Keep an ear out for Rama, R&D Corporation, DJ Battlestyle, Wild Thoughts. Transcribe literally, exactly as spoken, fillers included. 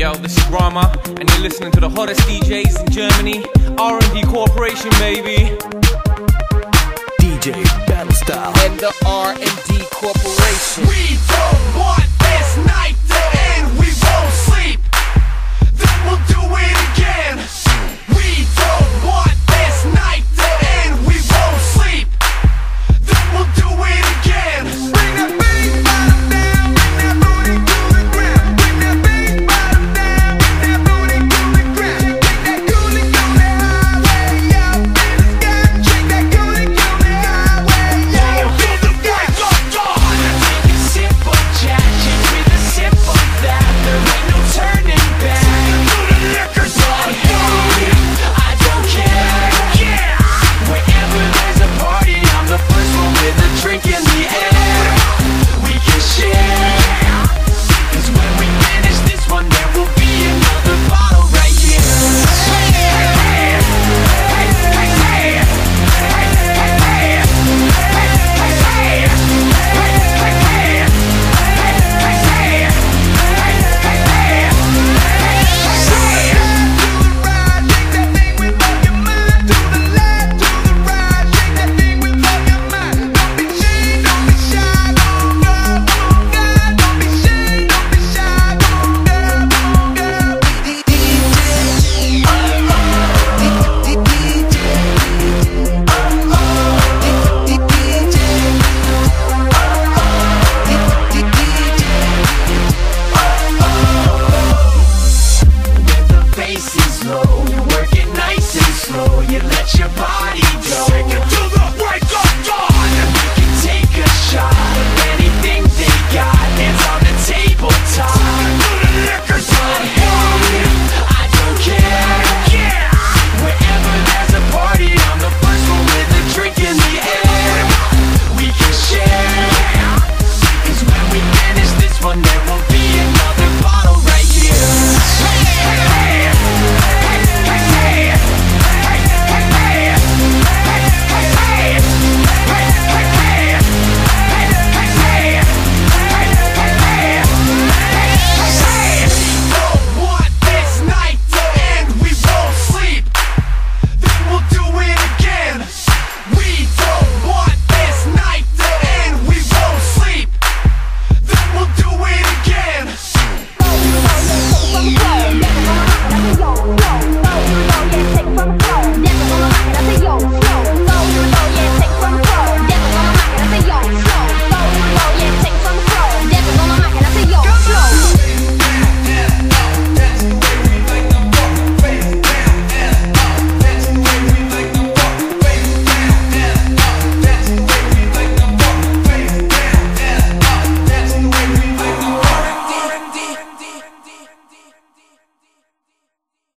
Yo, this is Rama, and you're listening to the hottest D Js in Germany, R and D Corporation, baby. D J Battlestyle and the R and D Corporation.